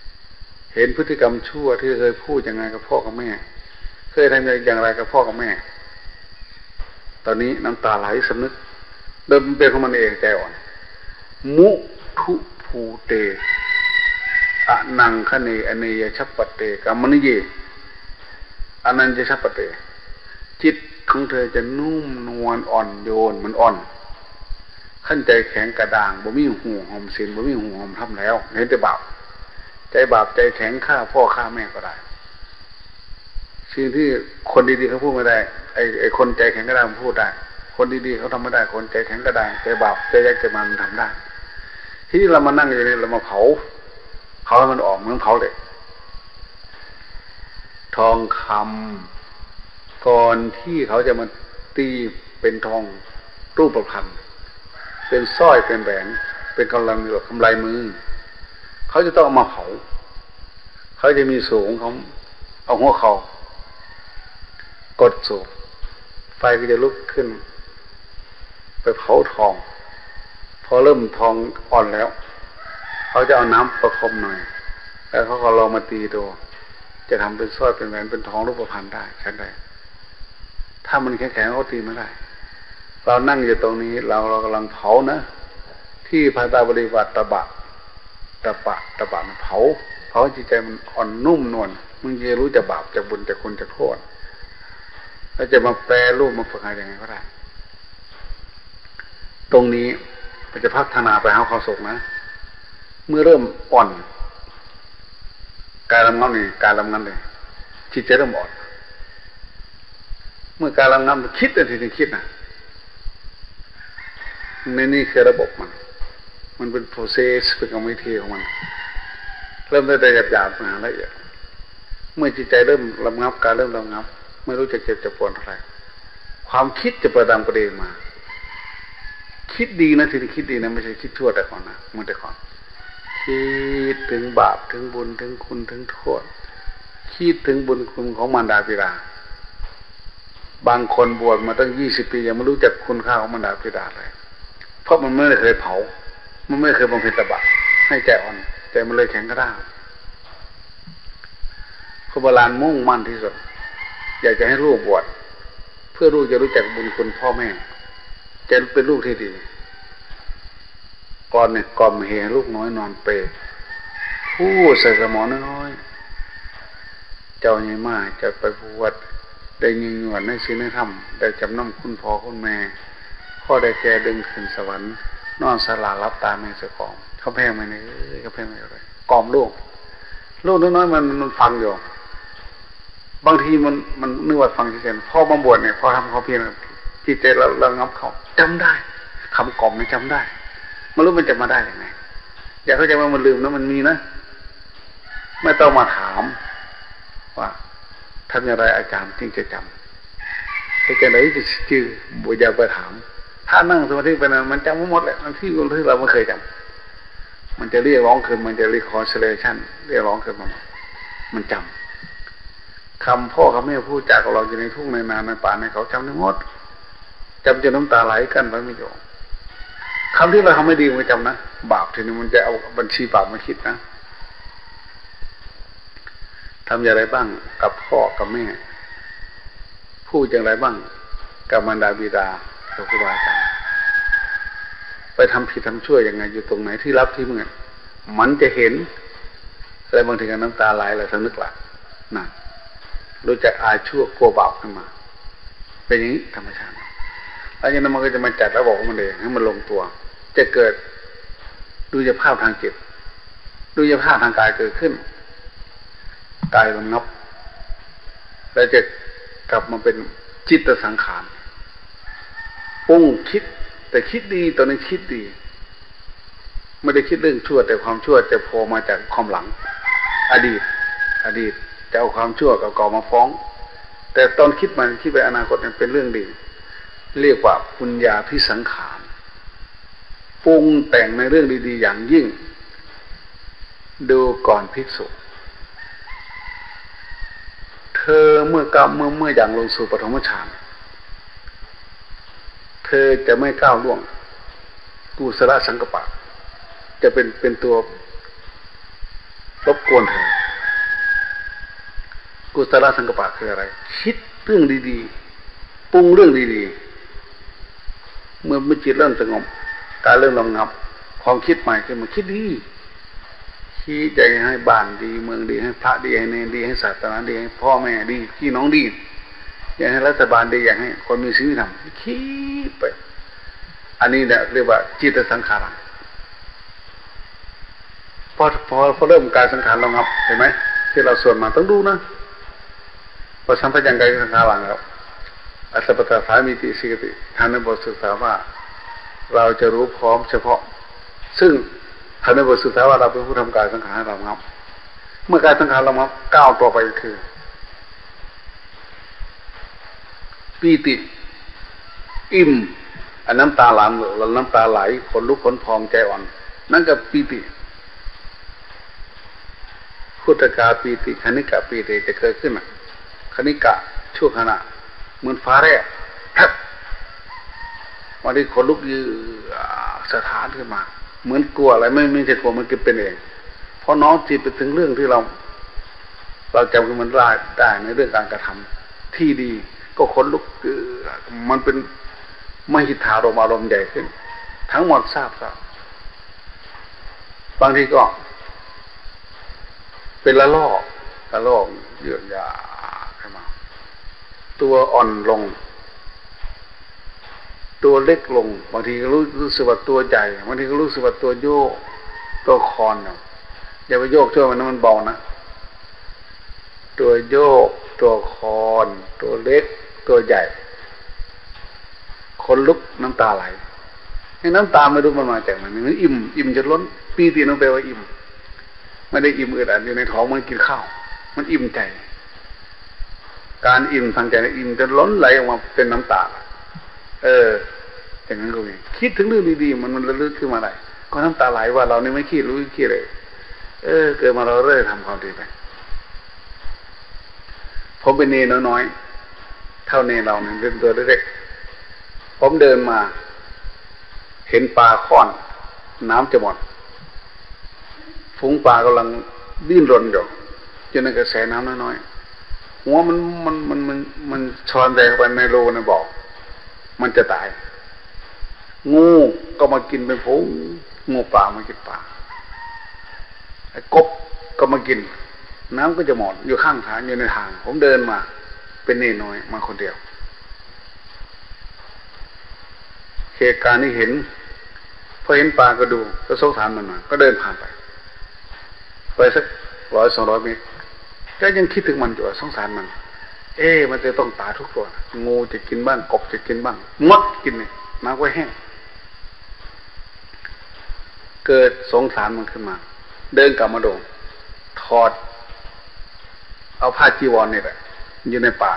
ำเห็นพฤติกรรมชั่วที่เคยพูดยังไงกับพ่อกับแม่เคยทำอย่างไรกับพ่อกับแม่ตอนนี้น้ำตาไหลสำนึกเดิมเป็นของมันเองใจอ่อนมุทุภูเตอนังคเนอเนยชัปปเตกัมมนิเยอนันจะชัปปเตจิตของเธอจะนุ่มนวลอ่อนโยนมันอ่อนขั้นใจแข็งกระด่างบ่มีหูหอมศีลบ่มีหูหอมทำแล้วเห็นแต่บาปใจบาปใจแข็งฆ่าพ่อฆ่าแม่ก็ได้สิ่งที่คนดีๆเขาพูดไม่ได้ไอ้คนใจแข็งกระด่างพูดได้คนดีๆเขาทำไม่ได้คนใจแข็งกระด่างใจบาปใจยักษ์ใจมันทำได้ที่นี่เรามานั่งอยู่นี่เรามาเผาให้มันออกเหมือนเผาเลยทองคำก่อนที่เขาจะมาตีเป็นทองรูปประพันธ์เป็นสร้อยเป็นแหวนเป็นกำไรมือเขาจะต้องมาเผาเขาจะมีสูงเขาเอาหัวเขากดสูงไฟก็จะลุกขึ้นไปเผาทองพอเริ่มทองอ่อนแล้วเขาจะเอาน้ำประคบหน่อยแล้วเขาก็ลองมาตีดูจะทำเป็นสร้อยเป็นแหวนเป็นทองรูปพรรณได้ฉันได้ถ้ามันแข็งๆเขาตีไม่ได้เรานั่งอยู่ตรงนี้เรากำลังเผานะที่พาตาบริวัติตะบะมันเผาจิตใจมันอ่อนนุ่มนวลมึงจะรู้จะบาปจะบุญจะคุณจะโทษแล้วจะมาแปรรูปมาฝึกอะไรยังไงก็ได้ตรงนี้มันจะพัฒนาไปหาความสุขนะเมื่อเริ่มอ่อนการลำน้ำนี่การลำน้ำเลยจิตใจเริ่มอ่อนเมื่อการลำน้ำคิดอะไรที่คิดนะนี่คือระบบมันเป็น process เป็นกรรมวิธีของมันเริ่มตั้งแต่หยาบๆมาละเอียดเมื่อจิตใจเริ่มลำงับการเริ่มลำงับไม่รู้จะเจ็บจะปวดอะไรความคิดจะประดามประเดงมาคิดดีนะทีนี้คิดดีนะไม่ใช่คิดชั่วแต่ก่อนนะเมื่อแต่ก่อนคิดถึงบาปถึงบุญถึงคุณถึงโทษคิดถึงบุญคุณของมารดาบิดาบางคนบวชมาตั้ง20 ปียังไม่รู้จักคุณค่าของมารดาบิดาเลยเพราะมันไม่เคยเผามันไม่เคยบำเพ็ญตบะให้ใจอ่อนใจมันเลยแข็งกระด้างครูบาลานมุ่งมั่นที่สุดอยากจะให้ลูกบวชเพื่อลูกจะรู้จักบุญคุณพ่อแม่จะเป็นลูกที่ดีก่อนเนี่ยกล่อมเหลูกน้อยนอนเปรย์ผู้ใส่สมอน้อยเจ้าใหญ่มาจะไปบวชได้เงินหวานได้ซื้อได้ทำได้จำนำคุณพ่อคุณแม่พ่อได้แกดึงขึ้นสวรรค์นอนสลารับตาแม่เสือกองเขาแพงไหมเนี่ยเขาแพงไหมอะไรกล่อมลูกน้อยๆมันฟังอยู่บางทีมันนึกว่าฟังเฉยๆพ่อบำบวชเนี่ยพอทำเขาเพียงจิตใจเรางับเขาจำได้คำกล่อมมันจำได้ไม่รู้มันจะมาได้ยังไงอยากเข้าใจว่ามันลืมนะมันมีนะไม่ต้องมาถามว่าทำอย่างไรอาจารย์จึงจะจำแต่แกไหนจะจืดบุญยาไปถามถ้านั่งสมาธิไปนะมันจำหมดแหละที่เราไม่เคยจำมันจะเรียกร้องขึ้นมันจะรีคอร์เซเลชันเรียกร้องขึ้นมามันจำคำพ่อคำแม่พูดจากเราอยู่ในทุ่งในนาในป่าในเขาจำได้หมดจำจนน้ำตาไหลกันไว้ไม่จบคำที่เราทำไม่ดีมันจำนะบาปทีนี้มันจะเอาบัญชีบาปมาคิดนะทำอย่างไรบ้างกับพ่อกับแม่พูดอย่างไรบ้างกับมารดาบิดาเราครูบาอาจารย์ไปทำผิดทำชั่วยังไงอยู่ตรงไหนที่รับที่มึงมันจะเห็น และบางทีก็น้ำตาไหลเลยสำนึกหลักนะรู้จักอายชั่วกลัวบาปขึ้นมาเป็นอย่างนี้ธรรมชาติแล้วยังมันก็จะมาจัดแล้วบอกมันเองให้มันลงตัวจะเกิดดูยภาพทางจิตดูยภาพทางกายเกิดขึ้นกายระงับแล้วจะกลับมาเป็นจิตสังขารปุ้งคิดแต่คิดดีตอนนั้นคิดดีไม่ได้คิดเรื่องชั่วแต่ความชั่วจะโผล่มาจากความหลังอดีตจะเอาความชั่วเก่าๆมาฟ้องแต่ตอนคิดมันคิดไปอนาคตมันเป็นเรื่องดีเรียกว่าปุญญาภิสังขารปรุงแต่งในเรื่องดีๆอย่างยิ่งดูก่อนภิกษุเธอเมื่ออย่างลงสู่ปฐมฌานเธอจะไม่ก้าวล่วงกุศลสังกัปปะจะเป็นตัวรบกวนเธอกุศลสังกัปปะคืออะไรคิดเรื่องดีๆปรุงเรื่องดีๆเมื่อจิตเริ่มสงบกายเริ่มระงับความคิดใหม่คือมันคิดดีคิดใจให้บ้านดีเมืองดีให้พระดีให้เนรดีให้ศาสนาดีให้พ่อแม่ดีพี่น้องดีอยากให้รัฐบาลดีอยากให้คนมีศีลธรรมคิดไปอันนี้เนี่ยเรียกว่าจิตสังขารพอเริ่มกายสังขารระงับเห็นไหมที่เราสวดมาต้องดูนะพอสัมผัสอย่างกายสังขารระงับแล้วอสัปปทาสามิติสิกติฐานบทศึกษาว่าเราจะรู้พร้อมเฉพาะซึ่งฐานบทศึกษาว่าเราเป็นผู้ทำกายสังขารระงับเมื่อกายสังขารระงับก้าวต่อไปคือปีติอิ่มน้ำตาหลั่งน้ำตาไหลขนลุกขนพองใจอ่อนนั่นก็ปีติคุตกาปีติคณิกาปีติจะเกิดขึ้นอ่ะคณิกะชั่วขณะเหมือนฟ้าแร่วันนี้ขนลุกยืดสถานขึ้นมาเหมือนกลัวอะไรไม่ใช่กลัวมันเกิดเป็นเองเพราะน้องจิตไปถึงเรื่องที่เราจำมันได้ในเรื่องการกระทำที่ดีก็ขนลุกมันเป็นมหิทธารมอารมณ์ใหญ่ขึ้นทั้งหมดทราบบางทีก็เป็นละลอกเยื่อยาขึ้นมาตัวอ่อนลงตัวเล็กลงบางทีก็รู้สึกว่าตัวใหญ่บางทีก็รู้สึกว่าตัวโยกตัวคอนอย่าไปโยกช่วยมันนะมันเบานะตัวโยกตัวคอนตัวเล็กตัวใหญ่ขนลุกน้ำตาไหลไอ้น้ำตาไม่รู้มันมาจากไหนมันอิ่มจนล้นปีติน้องแปลว่าอิ่มไม่ได้อิ่มอึดอัดอยู่ในท้องมันกินข้าวมันอิ่มใจการอิ่มทางใจอิ่มจนล้นไหลออกมาเป็นน้ำตาอย่างนั้นก็มีคิดถึงเรื่องดีๆมันระลึกขึ้นมาได้ก็น้ำตาไหลว่าเรานี่ไม่ขี้รู้ขี้เลยเกิดมาเราเรื่อยทำความดีไปผมเป็นเนรน้อยๆเท่าเนรเราเนี่ยเป็นตัวเล็กๆผมเดินมาเห็นปลาค่อนน้ำจะหมดฝูงปลากำลังดิ้นรนอยู่จนในกระแสน้ำน้อยๆหัวมันชอนใจเข้าไปในโลในบ่อมันจะตายงูก็มากินเป็นฝูงงูป่ามากินป่าไอ้กบก็มากินน้ำก็จะหมดอยู่ข้างทางอยู่ในทางผมเดินมาเป็นเนรน้อยมาคนเดียวเหตุการณ์ที่เห็นพอเห็นป่าก็ดูก็สงสารมันมาก็เดินผ่านไปสัก100-200 เมตรก็ยังคิดถึงมันอยู่สงสารมันมันจะต้องตายทุกตัวงูจะกินบ้างกบจะกินบ้างมดกินเนี่ยน้ำไว้แห้งเกิดสงสารมันขึ้นมาเดินกลับมาดูถอดเอาผ้าจีวรเนี่ยแหละอยู่ในป่า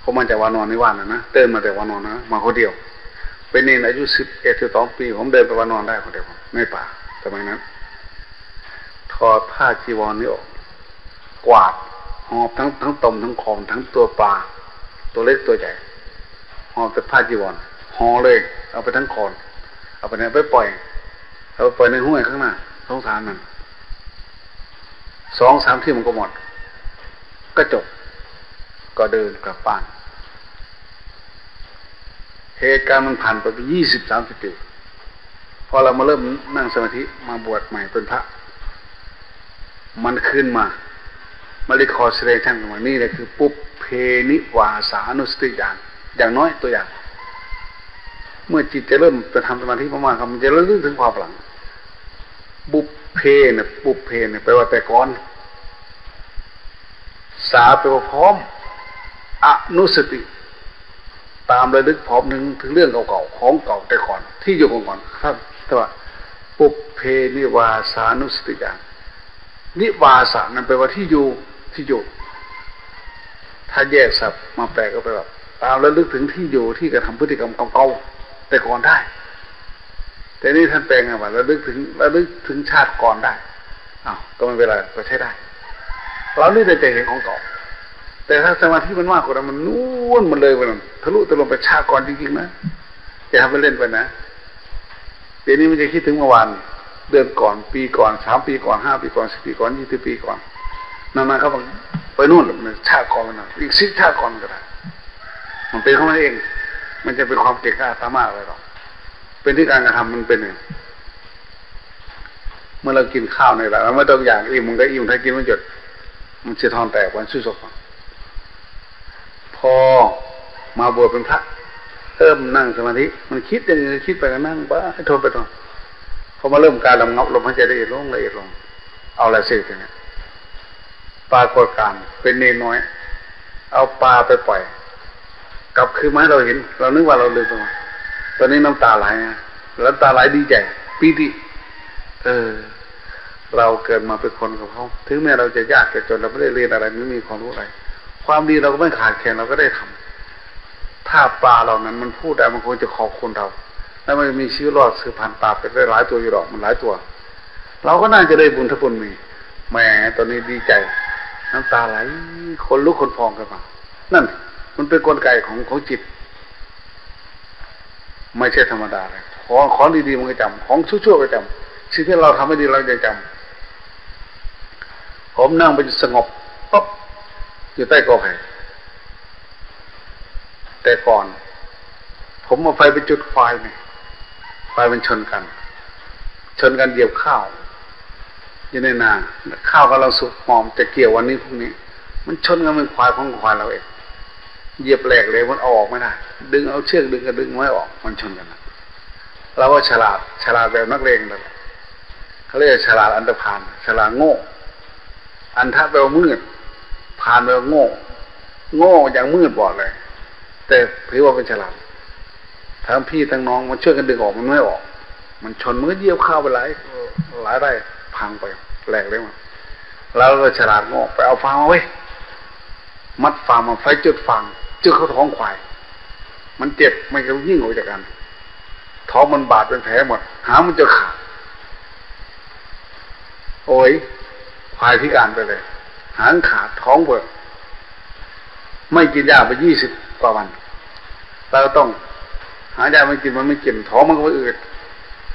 เขามาจากวานอนในว่านนะเดินมาแต่วานอนนะมาคนเดียวเป็นเนรอายุ11-12 ปีผมเดินไปวานอนได้คนเดียวในป่าสมัยนั้นถอดผ้าจีวรนี่ออกกวาดหอบทั้งตมทั้งคองทั้งตัวปลาตัวเล็กตัวใหญ่หอบแต่ผ้าจีวรห่อเลยเอาไปทั้งคอนเอาไปไหนไปปล่อยเอาไปปล่อยในห้วยข้างหน้าสงสารมัน2-3 ที่มันก็หมดก็จบก็เดินกลับบ้านเหตุการณ์มันผ่านไป 20-30 ปีพอเรามาเริ่มนั่งสมาธิมาบวชใหม่เป็นพระ มันขึ้นมามาริคอร์สเรชั่นของมันนี่เลยคือปุ๊บเพนิวาสานุสติญาณอย่างน้อยตัวอย่างเมื่อจิตจะเริ่มจะทำสมาธิมากๆมันจะเริ่มนึกถึงความหลังบุพเพเนี่ยบุพเพเนี่ยแปลว่าแต่ก่อนสาแปลว่าพร้อมอนุสติตามระลึกพร้อมนึงถึงเรื่องเก่าๆของเก่าแต่ก่อนที่อยู่ก่อนครับแต่ว่าปุพเพนิวาสานุสติญาณนิวาสานั่นแปลว่าที่อยู่ถ้าแยกศัพท์มาแปลก็แปลว่าตามระลึกถึงที่อยู่ที่กระทำพฤติกรรมเก่าๆแต่ก่อนได้แต่นี่ท่านแปลงว่าระลึกถึงชาติก่อนได้อ้าวก็ไม่เป็นไรก็ใช้ได้เราเลือกแต่เห็นของเก่าแต่ถ้าสมาธิมันมากกว่านั้นมันนู่นมันเลยไปนั่นทะลุตะลงไปชาติก่อนจริงๆนะอย่าทำไปเล่นไปนะเดี๋ยวนี้มันจะคิดถึงเมื่อวานเดือนก่อนปีก่อน3ปีก่อน5ปีก่อน10ปีก่อน20ปีก่อนนานๆก็ไปนู่นมันชาติก่อนนะอีก10ชาติก่อนก็ได้มันเป็นของมันเองมันจะเป็นความเก่งกล้าสามารถอะไรหรอกเป็นที่การกระทำมันเป็นเองเมื่อเรากินข้าวในร้านแล้วไม่ต้องอย่างอิ่มมันก็อิ่มถ้ากินไม่หยุดมันจะท้องแตกวันสุดสัปดาห์พอมาบวชเป็นพระเริ่มนั่งสมาธิมันคิดอย่างนี้คิดไปก็นั่งบ้าทนไปต่อพอมาเริ่มการลำงับลมหายใจละเอียดลงละเอียดลงเอาอะไรเสร็จเนี่ยปลากดการเป็นเนน้อยเอาปลาไปปล่อยกลับคือมาให้เราเห็นเรานึกว่าเราลืมไปตอนนี้น้ำตาไหลนะแล้วตาไหลดีใจปีติเราเกิดมาเป็นคนกับเขาถึงแม้เราจะยากแต่จนเราไม่ได้เรียนอะไรไม่มีความรู้อะไรความดีเราก็ไม่ขาดแคลนเราก็ได้ทำถ้าปลาเหล่านั้นมันพูดได้มันคงจะขอบคุณเราแล้วมันมีชีวิตรอดสืบพันธุ์ปลาเป็นหลายตัวอยู่หรอกมันหลายตัวเราก็น่าจะได้บุญถ้าบุญมีแหมตอนนี้ดีใจน้ำตาไหลคนลุกคนพองกันมานั่นมันเป็นกลไกของจิตไม่ใช่ธรรมดาเลยของดีๆมันก็จำของชั่วๆก็จำสิ่งที่เราทำไม่ดีเราจะจำผมนั่งไปสงบปั๊บอยู่ใต้กอไผ่แต่ก่อนผมเอาไฟไปจุดไฟเนี่ยไฟมันชนกันเหยียบข้าวอยู่ในนาข้าวกำลังสุกหอมจะเกี่ยววันนี้พรุ่งนี้มันชนกันเป็นควายเราเองเหยียบแหลกเลยมันเอาออกไม่ได้ดึงเอาเชือกดึงก็ดึงไม่ออกมันชนกันเราว่าฉลาดแบบนักเลงเลยเขาเรียกฉลาดอันธพาลฉลาดโง่อันธแปลว่ามืดพาลแปลว่าโง่อย่างมืดบอดเลยแต่ถือว่าเป็นฉลาดทั้งพี่ทั้งน้องมันช่วยกันดึงออกมันไม่ออกมันชนมือเยี่ยวข้าวไปหลายไร่พังไปแหลกเลยมันแล้วเราฉลาดโง่ไปเอาฟางมาไว้มัดฟางมาไฟจุดฟางจุดเข้าท้องควายมันเจ็บมันก็ยิ่งออกจากกันท้องมันบาดเป็นแผลหมดหางมันจะขาดโอ้ยควายพิการไปเลยหางขาดท้องเบิกไม่กินยาไป20 กว่าวันเราต้องหายาไม่กินมันไม่กินท้องมันก็อืด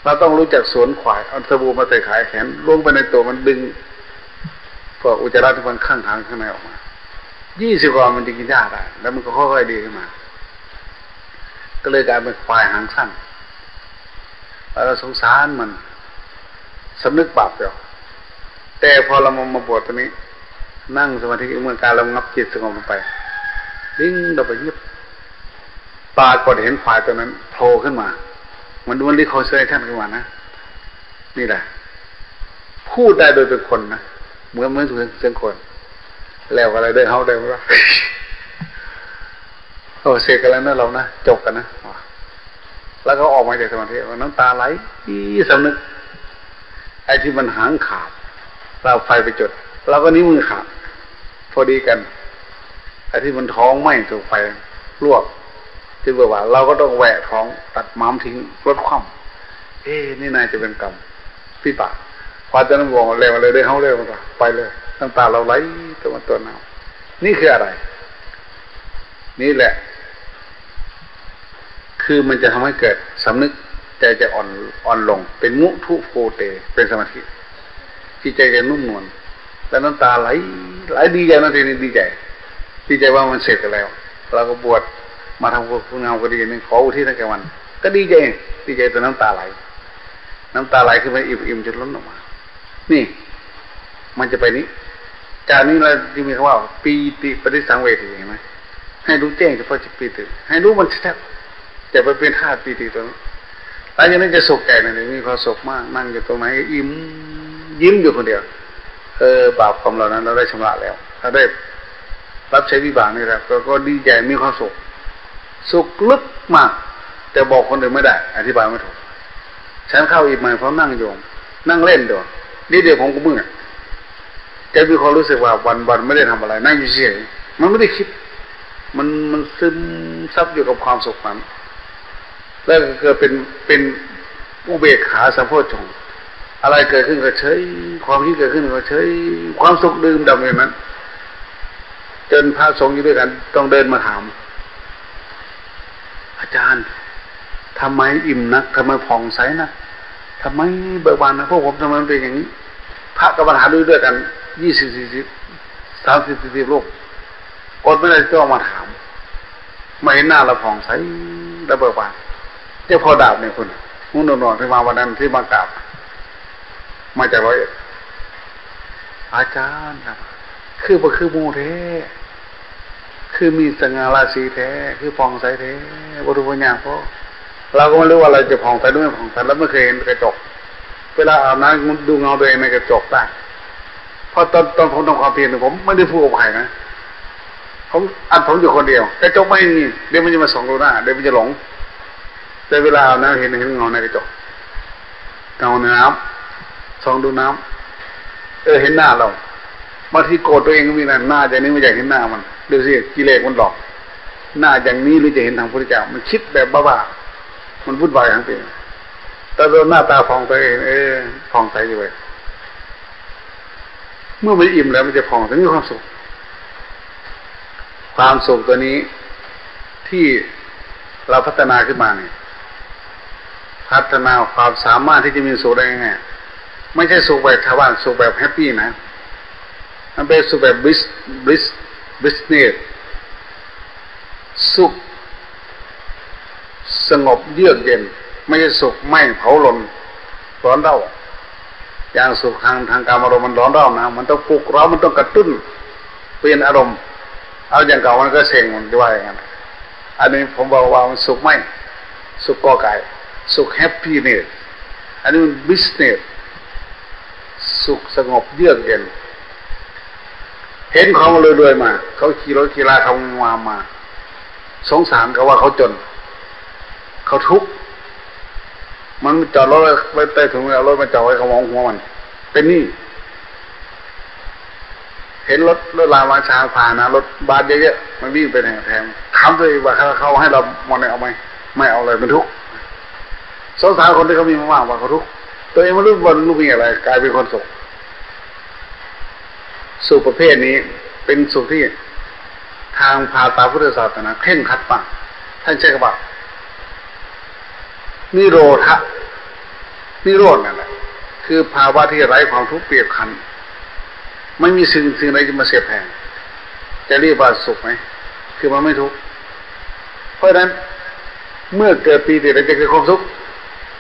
เราต้องรู้จักสวนควายเอาสบู่มาใส่ขายแขนล้วงไปในตัวมันดึงพวกอุจจาระที่มันข้างทางข้างในออกมา20 กว่าวันมันจะกินยาได้แล้วมันก็ค่อยๆดีขึ้นมาก็เลยกลายเป็นควายหางสั้นเราสงสารมันสำนึกบาปแล้วแต่พอเรามาบวชตอนนี้นั่งสมาธิเมื่อการเรางับจิตสงบลงไปดิ้งเราไปยิบปรากฏเห็นควายตัวนั้นโผล่ขึ้นมามันดูมันรีคอนเซชั่นขึ้นมานะนี่แหละพูดได้โดยเป็นคนนะเหมือนถูกเสียงคนแล้วอะไรได้เขาได้ไหมล่ะโอ้เสกกันแล้วนะเรานะจบกันนะแล้วก็ออกมาจากสมาธิน้ำตาไหลสำนึกไอ้ที่มันหางขาดเราไฟไปจุดเราก็นิ้วมือขาดพอดีกันไอ้ที่มันท้องไหม้ถูกไฟลวกที่บอกว่าเราก็ต้องแหวะท้องตัดม้ามทิ้งลดความนี่นายจะเป็นกรรมพี่ป่าควาจะน้ำวงเร็วเลยได้เข้าเร็วไปเลยน้ำตาเราไหลตัวหนาวนี่คืออะไรนี่แหละคือมันจะทำให้เกิดสำนึกใจจะอ่อนลงเป็นมุทุโพเตเป็นสมาธิที่ใจจะนุ่มนวลแล้วน้ำตาไหลดีใจนะทีนี้ดีใจว่ามันเสร็จกันแล้วเราก็บวชมาทำคุณงามความดีนึงขออุทิศให้แก่มันก็ดีใจแต่น้ำตาไหลขึ้นมาอิ่มจนล้นออกมานี่ มันจะไปนี้จากนี้เราจะมีคำว่าปีติปฏิสังเวทีเห็นไหมให้รู้แจ้งเฉพาะจิตปีติให้รู้มันชัดๆจะไปเป็นธาตุปีติตัวนี้หลังจากนั้นจะสุขใจหน่อยมีความสุขมากนั่งอยู่ตรงไหนอิ่มยิ้มอยู่คนเดียวบาปกรรมเหล่านั้นเราได้ชำระแล้วเราได้รับใช้วิบากนี่แหละก็ดีใจมีความสุขสุขลึกมากแต่บอกคนอื่นไม่ได้อธิบายไม่ถูกฉันเข้าอิ่มมาเพราะนั่งโยมนั่งเล่นด้วยนี่เดี๋ยวผมก็มึงจะมีความรู้สึกว่าวันไม่ได้ทำอะไรนั่งอยู่เฉยมันไม่ได้คิดมันซึมซับอยู่กับความสุขนั้นแล้วก็เกิดเป็นอุเบกขาสัมโพชฌงค์อะไรเกิดขึ้นก็เฉยความคิดเกิดขึ้นก็เฉยความสุขดื่มด่ำอย่างนั้นจนพระสงฆ์อยู่ด้วยกันต้องเดินมาถามอาจารย์ทำไมอิ่มนักทำไมผ่องใสนักทำไมเบิกบานนะพวกผมทำไมเป็นอย่างนี้พระกับปัญหาด้วยกัน20-40-30-40โลกอดไม่ได้ก็มาถามไม่เห็นหน้าเราผ่องใสเราเบิกบานเจ้าพ่อดาบเนี่ยคุณมุ่งนอนที่มาวันนั้นที่มากราบมาจากร้อยเอ็ดอาจารย์ครับคือโมเทคือมีสง่าราศีแท้คือผ่องใสแท้บริบูรณ์อย่างเพราะเราก็ไม่รู้ว่าเราจะผ่องใสด้วยผ่องใสแล้วไม่เคยเห็นกระจกเวลาอาบน้ำดูเงาตัวเองในกระจกได้เพราะตอนผมทำความเพียรผมไม่ได้พูดกับใครนะผมอัดผมอยู่คนเดียวกระจกไม่มีเดี๋ยวมันจะมาส่องดูหน้าเดี๋ยวมันจะหลงแต่เวลาอาบน้ำเห็นเงาในกระจกเงาในน้ำส่องดูน้ำเห็นหน้าเราบางทีโกรธตัวเองก็มีนะหน้าอย่างนี้ไม่อยากเห็นหน้ามันดูสิกิเลสมันหลอกหน้าอย่างนี้หรือจะเห็นทางพระพุทธเจ้ามันคิดแบบบ้าๆมันวุ่นวายทั้งเป็นแต่โดนหน้าตาผ่องใสผ่องใสอยู่เลยเมื่อมันอิ่มแล้วมันจะผ่องถึงมีความสุขความสุขตัวนี้ที่เราพัฒนาขึ้นมาเนี่ยพัฒนาความสามารถที่จะมีสุขได้ไงไม่ใช่สุขแบบชาวบ้านสุขแบบแฮปปี้นะมันเป็นสุขแบบบิสเนสสุขสงบเยือกเย็นไม่ใช่สุขไม่เผาลนร้อนเร่าอย่างสุขทางการอารมณ์มันร้อนเร่านะมันต้องปลุกเรามันต้องกระตุ้นเปลี่ยนอารมณ์เอาอย่างเก่ามันก็เซ็งมันด้วยอย่างนั้นอันนี้ผมบอกว่ามันสุขไม่สุขก่อไก่สุขแฮปปี้เนสอันนี้มันบิสเนสสุขสงบเยือกเย็นเห็นเขารวยๆมาเขาขี่รถขี่ราเขามาสงสารเขาว่าเขาจนเขาทุกข์มันจอดรถไว้ใต้ถุนเอารถมาจอดไว้เขามองหัวมันเป็นหนี้เห็นรถลาวาชาผ่านนะรถบาสเยอะๆมันวิ่งไปแหงแทงถามเลยว่าเขาให้เรามองเอาไหมไม่เอาเลยมันทุกข์สงสารคนที่เขามีมากว่าเขาทุกข์ตัวเองไม่รู้ว่ารู้มีอะไรกลายเป็นคนสุขสุขประเภทนี้เป็นสุขที่ทางภาษาพุทธศาสนาเคร่งครัดมากท่านใช้คำว่านิโรธะนิโรธนั่นแหละคือภาวะที่ไร้ความทุกข์เปรียบขันไม่มีสิ่งใดจะมาเสียบแทนจะเรียกว่าสุขไหมคือมันไม่ทุกข์เพราะฉะนั้นเมื่อเกิดปีติเราจะเกิดความสุข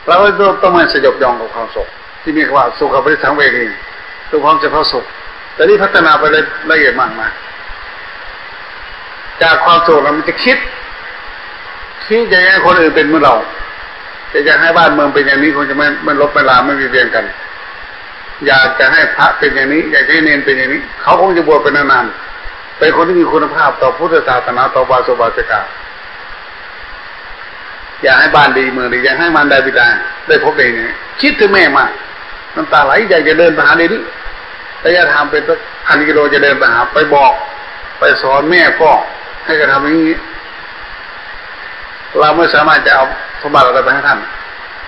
เราต้องมาสยบยองกับความสุขที่มีคำว่าสุขกับปริสังเวทีตัวความเฉพาะสุขแต่นี่พัฒนาไปละเอียดมากมาจากความสุขเรามันจะคิดที่จะให้คนอื่นเป็นเหมือนเราจะให้บ้านเมืองเป็นอย่างนี้คงจะไม่ลบไม่ลามไม่มีเวียนกันอยากจะให้พระเป็นอย่างนี้อยากให้เนรเป็นอย่างนี้เขาคงจะบวชเป็นนานๆเป็นคนที่มีคุณภาพต่อพุทธศาสนาต่อบาสบาสิกาอยากให้บ้านดีเมืองดีอยากให้มารดาบิดาได้พบได้เนี่ยคิดถึงแม่มากน้ำตาไหลอยากจะเดินไปหาเลยนี่ระยะทางเป็นพันกิโลจะเดินไปหาไปบอกไปสอนแม่ก็ให้กระทำอย่างนี้เราไม่สามารถจะเอาสมบัติอะไรไปให้ท่าน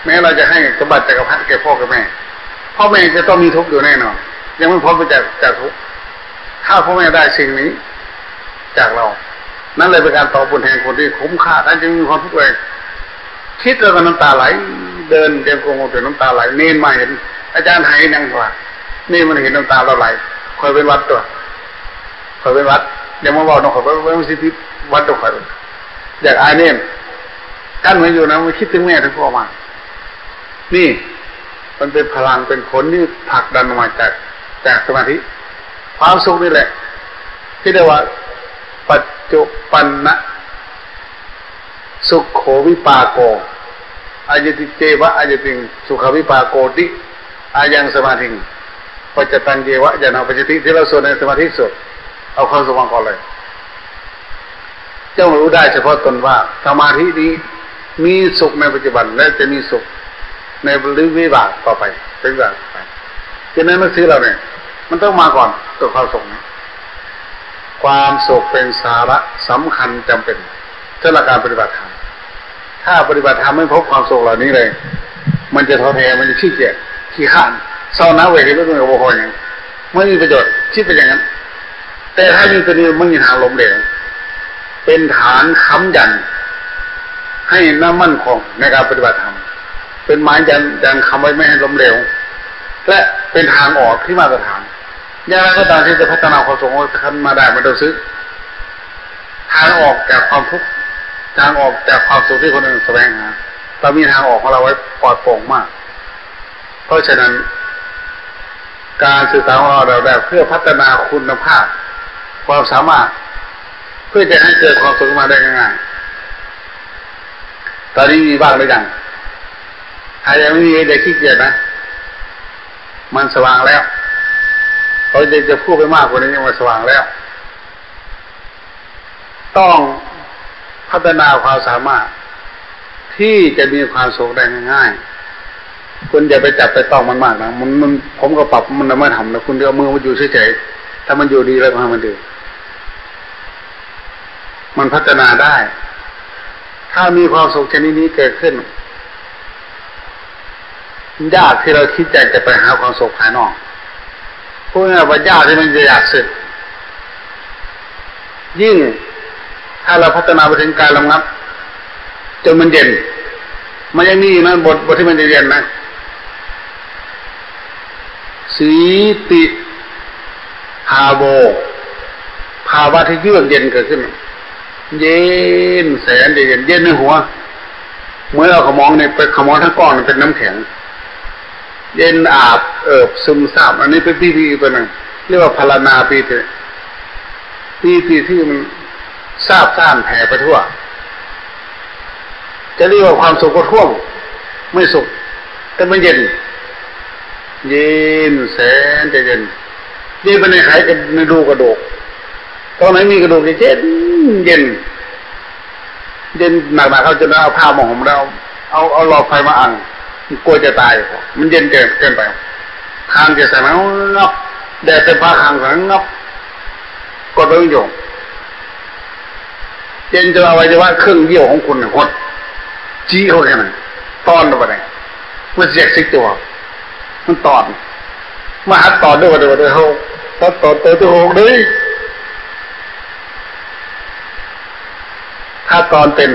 แม้เราจะให้สมบัติจักรพรรดิแก่พ่อกับแม่พ่อแม่จะต้องมีทุกข์อยู่แน่นอนยังไม่พ้นไปจากทุกข์ถ้าพ่อแม่ได้สิ่งนี้จากเรานั่นเลยเป็นการตอบบุญแทนคนที่คุ้มค่าท่านจะมีความทุกข์เลยคิดแล้วก็น้ำตาไหลเดินเดินโกงโง่เป็นน้ำตาไหลเน้นมาเห็นอาจารย์ไทยนั่งว่านี่มันเห็นน้ำตาเราไหลคอยเป็นวัดตัวคอยเป็นวัดเดี๋ยวมาบอกน้องขอว่าไม่ใช่ที่วัดตัวคอยอยากอายเน้นกันเหมือนอยู่นะมันคิดถึงแม่ถึงพ่อมานี่มันเป็นพลังเป็นผลที่ผลักดันออกมาจาก จากสมาธิความสุขนี่แหละที่เรียกว่าปัจจุปันนะสุขโขวิปาโกอายติเจวะอายติงสุขวิปาโกติอายังสมาธิปัจจตังเจวะยานาปัจจติที่เราสวดในสมาธิสวดเอาความสว่างก่อนเลยเจ้ารู้ได้เฉพาะตนว่าสมาธินี้มีสุขในปัจจุบันและจะมีสุขในวิบากต่อไปเป็นแบบฉะนั้นหนังสือเราเนี่ยมันต้องมาก่อนตัวความสุขนะความสุขเป็นสาระสำคัญจำเป็นสำหรับการปฏิบัติธรรมถ้าปฏิบัติธรรมไม่พบความสุขเหล่านี้เลยมันจะท้อแท้มันจะขี้เกียจขี้ข้านเศร้าหน้าเวรแล้วก็โมโหอย่างไม่มีประโยชน์คิดเป็นอย่างนั้นแต่ถ้ามีตัวนี้มันมีทางล้มเหลวเป็นฐานค้ำยันให้หน้ามั่นคงในการปฏิบัติธรรมเป็นไม้ยันค้ำไว้ไม่ให้ล้มเหลวและเป็นทางออกที่มาตรฐานอย่างไรก็ตามที่จะพัฒนาความสงบขึ้นมาได้มันต้องซื้อทางออกจากความทุกข์ทางออกจากความสุขที่คนอื่นแสวงหาเรามีทางออกของเราไว้ปลอดโปร่งมากเพราะฉะนั้นการศึกษาของเราแบบเพื่อพัฒนาคุณภาพความสามารถเพื่อจะให้เกิดความสุขมาได้ง่ายๆตอนนี้มีบ้างหรือยังใครยังไม่มีเด็กขี้เกียจนะมันสว่างแล้วเราจะพูดไปมากกว่านี้มันสว่างแล้วต้องพัฒนาความสามารถที่จะมีความสุขได้ง่ายๆคุณอย่าไปจับไปต้องมันมากนะมันผมก็ปรับมันไม่ทำนะคุณเอามือมันอยู่เฉยๆถ้ามันอยู่ดีแล้วมันดีมันพัฒนาได้ถ้ามีความสุขชนิดนี้เกิดขึ้นยากที่เราคิดใจจะไปหาความสุขภายนอกพวกนี้ว่ายากที่มันจะอยากสึกยิ่งถ้าเราพัฒนาไปถึงการระงับจนมันเย็นมันยังมีนะบทที่มันจะเย็นนะสีติภาโวภาวะที่เยือกเย็นเกิดขึ้นเย็นแสนเย็นเย็นในหัวเมื่อเราขมองในเป็นขมองทั้งก้อนเป็นน้ำแข็งเย็นอาบเอิบซึมซาบอันนี้เป็นปีติตัวหนึ่งเรียกว่าพลานาปีติปีติที่มันซาบซ่านแผ่ไปทั่วจะเรียกว่าความสุขก็ท่วมไม่สุขแต่มันเย็นเย็นแสนจะเย็นเย็นไปในไข่กันในรูกระดูกตอนไหนมีกระดูกจะเย็นเย็นเย็นหนักๆเขาจะเอาผ้าหมองเราเอาหลอดไฟมาอังกลัวจะตายมันเย็นเกินไปคางจะใส่มันงับแดดเป็นผ้าคางใส่งับกดไว้ไม่อยู่เย็นจะเอาไว้จะว่าเครื่องเยี่ยวของคุณหดจี้เขาแค่ไหนตอนตัวไหนมันเสียกซิกตัวมันตอนมาหัดตอนด้วยเขาตอนตัวหกด้วยถ้าตอนเต็ม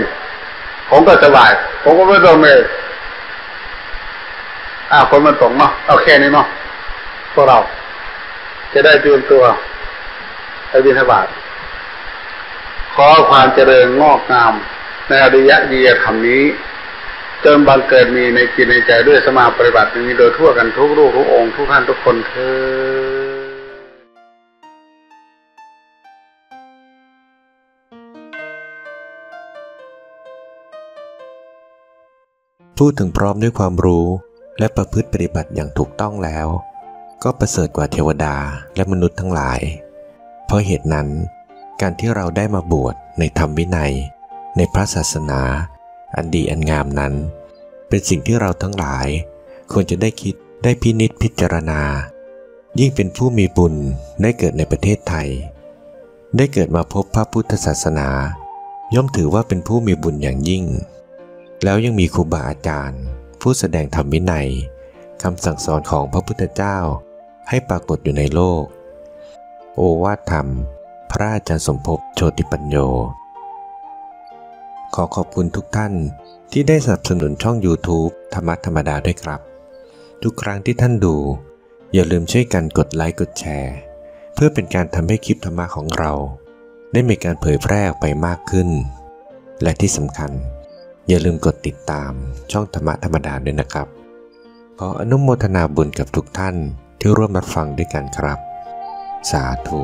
ผมก็สบายผมก็ไม่ต้องเลยคนมันตกเนาะเอาแค่นี้เนาะพวกเราจะได้เตรียมตัวไปบิณฑบาตขอความเจริญงอกงามในอริยะยียธรรมนี้จนบังเกิดมีในจิตในใจด้วยสมาปฏิบัตินี้โดยทั่วกันทุกรูปทุกองค์ทุกท่านทุกคนเถิดทูตถึงพร้อมด้วยความรู้และประพฤติปฏิบัติอย่างถูกต้องแล้วก็ประเสริฐกว่าเทวดาและมนุษย์ทั้งหลายเพราะเหตุนั้นการที่เราได้มาบวชในธรรมวินัยในพระศาสนาอันดีอันงามนั้นเป็นสิ่งที่เราทั้งหลายควรจะได้คิดได้พินิจพิจารณายิ่งเป็นผู้มีบุญได้เกิดในประเทศไทยได้เกิดมาพบพระพุทธศาสนาย่อมถือว่าเป็นผู้มีบุญอย่างยิ่งแล้วยังมีครูบาอาจารย์ผู้แสดงธรรมวินัยคำสั่งสอนของพระพุทธเจ้าให้ปรากฏอยู่ในโลกโอวาทธรรมพระอาจารย์สมภพโชติปัญโยขอบคุณทุกท่านที่ได้สนับสนุนช่อง YouTube ธรรมะธรรมดาด้วยครับทุกครั้งที่ท่านดูอย่าลืมช่วยกันกดไลค์กดแชร์เพื่อเป็นการทำให้คลิปธรรมะของเราได้มีการเผยแพร่ออกไปมากขึ้นและที่สำคัญอย่าลืมกดติดตามช่องธรรมะธรรมดาด้วยนะครับขออนุโมทนาบุญกับทุกท่านที่ ที่ร่วมรับฟังด้วยกันครับสาธุ